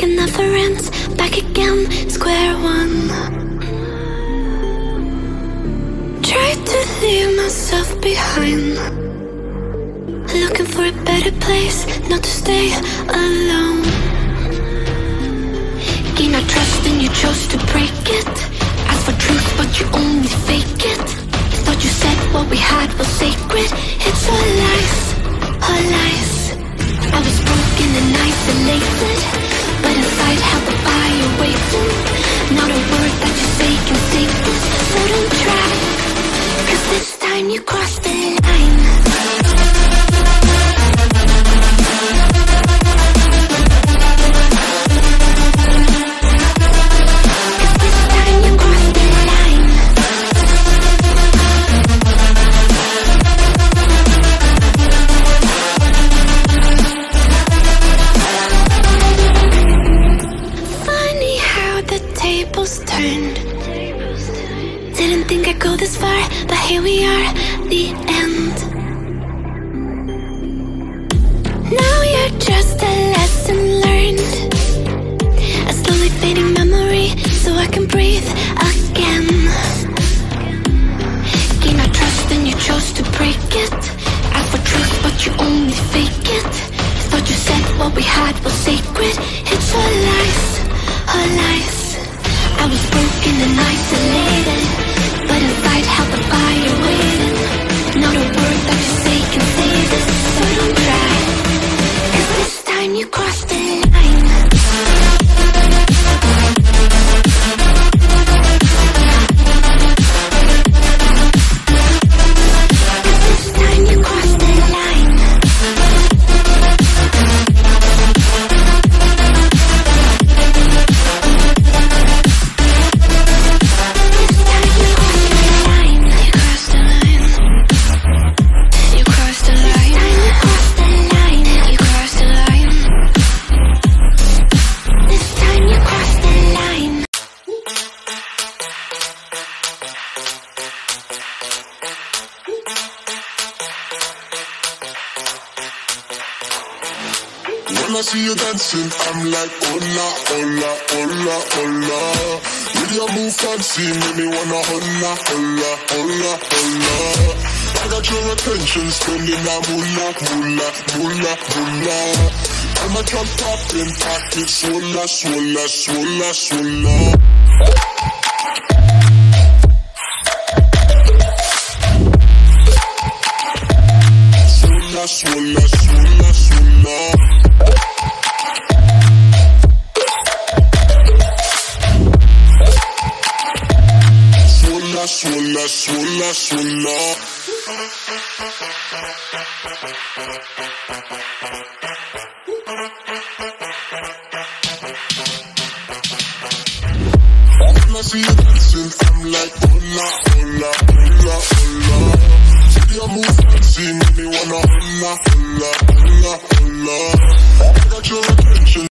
like it never ends. Back again, square one. Try to leave myself behind, looking for a better place, not to stay alone. Gain our trust and you chose to break it. Ask for truth but you only fake it. I thought you said what we had was sacred. It's all lies, all lies. I was broken and isolated, but inside held the fire waiting. Not a word that you say can save us, so don't try, cause this time you crossed the line. Didn't think I'd go this far, but here we are, the end. Now you're just a lesson learned, a slowly fading memory, so I can breathe again. Gain our trust and you chose to break it. Ask for truth but you only fake it. I thought you said what we had was sacred. It's all lies, all lies. I was broken and isolated, but inside held the fire waiting. Not a word that you say can save us, so don't cry, cause this time you crossed the line. When I see you dancing, I'm like, hola, hola, hola, hola. With your move fancy, make me wanna hola, hola, hola, hola. I got your attention, spending that moolah, moolah, moolah, moolah. I'm a drop popping, pocket swola, swola, swola, swola. Swola, swola, swola. Swola, swola, swola, swola. When I see you dancing, I'm like, hola, hola, hola, hola. See your move fancy, make me wanna hola, hola, hola, hola. I got your attention.